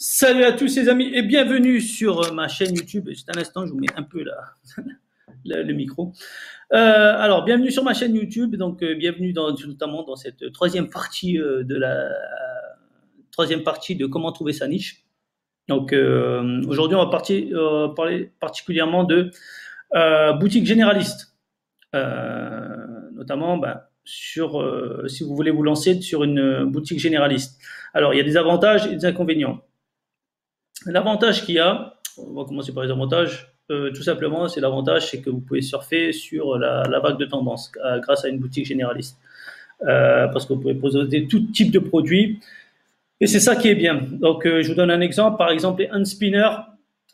Salut à tous les amis et bienvenue sur ma chaîne YouTube. Juste un instant, je vous mets un peu le micro. Alors, bienvenue sur ma chaîne YouTube. Donc, bienvenue notamment dans cette troisième partie de comment trouver sa niche. Donc, aujourd'hui, on va parler particulièrement de boutique généraliste, notamment. Sur, si vous voulez vous lancer sur une boutique généraliste. Alors, il y a des avantages et des inconvénients. L'avantage qu'il y a, on va commencer par les avantages, tout simplement, c'est l'avantage, c'est que vous pouvez surfer sur la vague de tendance grâce à une boutique généraliste. Parce que vous pouvez poser tout type de produits. Et c'est ça qui est bien. Donc, je vous donne un exemple. Par exemple, les hand spinners.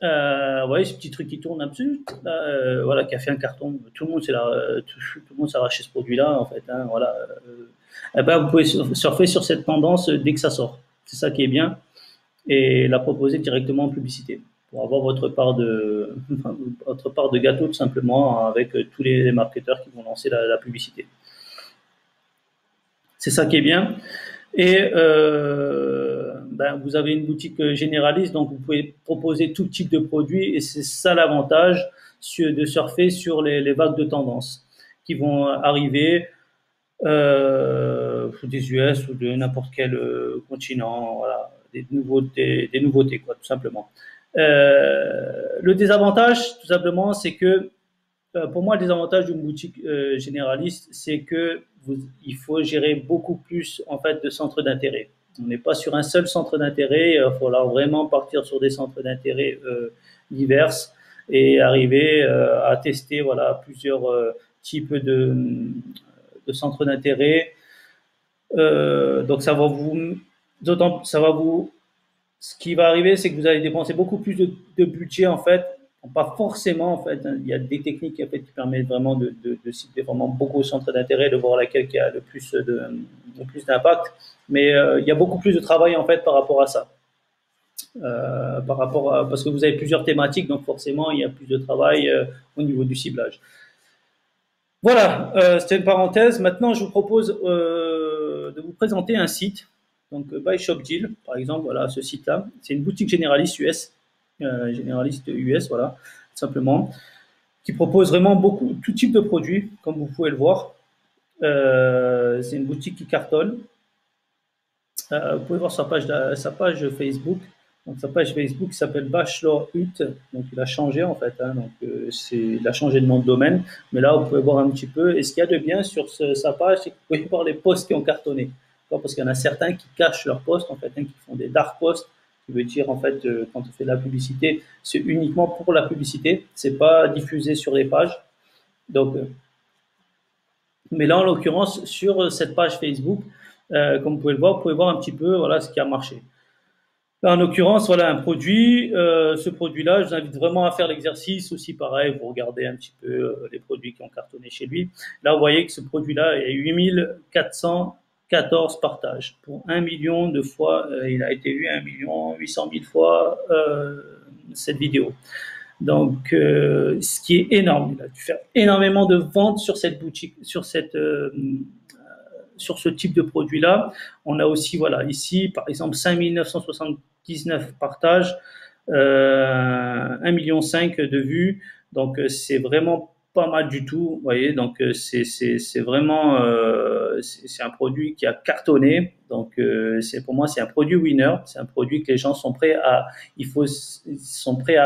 Vous voyez ce petit truc qui tourne absolu, voilà, qui a fait un carton. Tout le monde s'arrache ce produit-là, en fait. Hein, voilà. Eh ben, vous pouvez surfer sur cette tendance dès que ça sort. C'est ça qui est bien, et la proposer directement en publicité pour avoir votre part de gâteau, tout simplement, avec tous les marketeurs qui vont lancer la publicité. C'est ça qui est bien, et vous avez une boutique généraliste, donc vous pouvez proposer tout type de produits, et c'est ça l'avantage de surfer sur les vagues de tendance qui vont arriver des US ou de n'importe quel continent, voilà, des nouveautés quoi, tout simplement. Le désavantage, tout simplement, c'est que pour moi, le désavantage d'une boutique généraliste, c'est que il faut gérer beaucoup plus, en fait, de centres d'intérêt. On n'est pas sur un seul centre d'intérêt, il faut vraiment partir sur des centres d'intérêt divers et arriver à tester, voilà, plusieurs types de centres d'intérêt. Donc ce qui va arriver, c'est que vous allez dépenser beaucoup plus de budget, en fait. Pas forcément, en fait, il y a des techniques, en fait, qui permettent vraiment de citer vraiment beaucoup de centres d'intérêt, de voir laquelle qui a le plus d'impact, mais il y a beaucoup plus de travail, en fait, par rapport à ça, parce que vous avez plusieurs thématiques, donc forcément il y a plus de travail au niveau du ciblage. Voilà, c'était une parenthèse. Maintenant, je vous propose de vous présenter un site, donc Buy Shop Deal, par exemple. Voilà, ce site-là, c'est une boutique généraliste US. Voilà, tout simplement, qui propose vraiment tout type de produits, comme vous pouvez le voir. C'est une boutique qui cartonne. Vous pouvez voir sa page Facebook. Donc, sa page Facebook s'appelle Bachelor Hut. Donc, il a changé, en fait. Hein, donc, il a changé de nom de domaine. Mais là, vous pouvez voir un petit peu. Et ce qu'il y a de bien sur sa page, c'est que vous pouvez voir les posts qui ont cartonné. Parce qu'il y en a certains qui cachent leurs posts, en fait, hein, qui font des dark posts. Qui veut dire, en fait, quand on fait de la publicité, c'est uniquement pour la publicité, c'est pas diffusé sur les pages. Donc, mais là, en l'occurrence, sur cette page Facebook, comme vous pouvez voir un petit peu, voilà, ce qui a marché. Là, en l'occurrence, voilà un produit. Ce produit-là, je vous invite vraiment à faire l'exercice aussi, pareil. Vous regardez un petit peu les produits qui ont cartonné chez lui. Là, vous voyez que ce produit-là, il y a 8414 partages pour 1 million de fois. Il a été vu 1 800 000 fois cette vidéo. Donc, ce qui est énorme. Il a dû faire énormément de ventes sur cette boutique, sur ce type de produit là. On a aussi, voilà, ici par exemple 5 979 partages, 1,5 million de vues. Donc, c'est vraiment pas mal du tout, vous voyez. Donc, c'est vraiment c'est un produit qui a cartonné. Donc, pour moi, c'est un produit winner. C'est un produit que les gens sont prêts à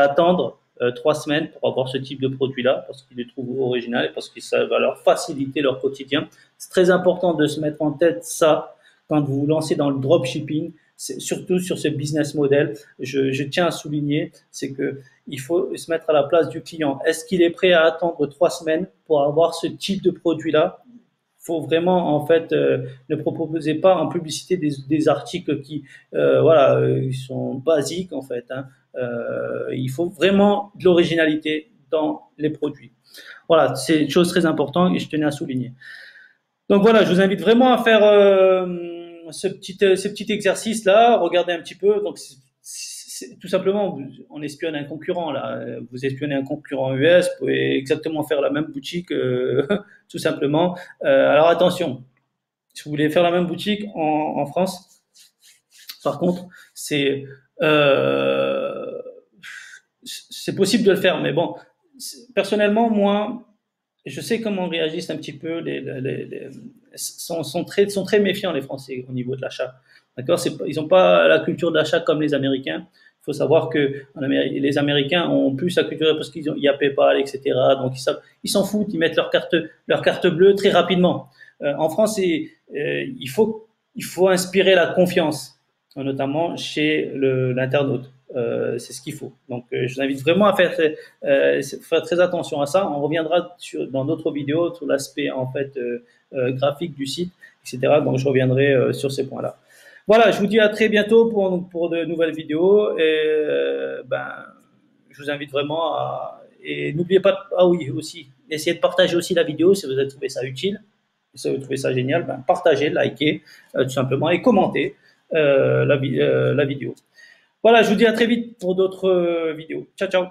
attendre 3 semaines pour avoir ce type de produit là, parce qu'ils le trouvent original et parce que ça va leur faciliter leur quotidien. C'est très important de se mettre en tête ça quand vous vous lancez dans le dropshipping. Surtout sur ce business model, je tiens à souligner, c'est que il faut se mettre à la place du client. Est-ce qu'il est prêt à attendre 3 semaines pour avoir ce type de produit-là? Faut vraiment, en fait, ne proposer pas en publicité des articles qui, voilà, ils sont basiques, en fait. Hein. Il faut vraiment de l'originalité dans les produits. Voilà, c'est une chose très importante et je tenais à souligner. Donc voilà, je vous invite vraiment à faire ce petit exercice là, regardez un petit peu. Donc, tout simplement, on espionne un concurrent là. Vous espionnez un concurrent US, vous pouvez exactement faire la même boutique, tout simplement. Alors attention, si vous voulez faire la même boutique en France, Par contre, c'est possible de le faire, mais bon, personnellement, moi, je sais comment réagissent un petit peu sont très méfiants les Français au niveau de l'achat. D'accord, ils n'ont pas la culture d'achat comme les Américains. Il faut savoir que les Américains ont plus la culture parce qu'il y a PayPal, etc. Donc ils s'en foutent, ils mettent leur carte bleue très rapidement. En France, il faut inspirer la confiance, notamment chez l'internaute. C'est ce qu'il faut. Donc, je vous invite vraiment à faire très attention à ça. On reviendra dans d'autres vidéos sur l'aspect en fait graphique du site, etc. Donc, je reviendrai sur ces points-là. Voilà, je vous dis à très bientôt pour de nouvelles vidéos. Et je vous invite vraiment et n'oubliez pas, essayez de partager aussi la vidéo si vous avez trouvé ça utile, si vous trouvez ça génial, partagez, likez tout simplement et commentez la vidéo. Voilà, je vous dis à très vite pour d'autres vidéos. Ciao, ciao.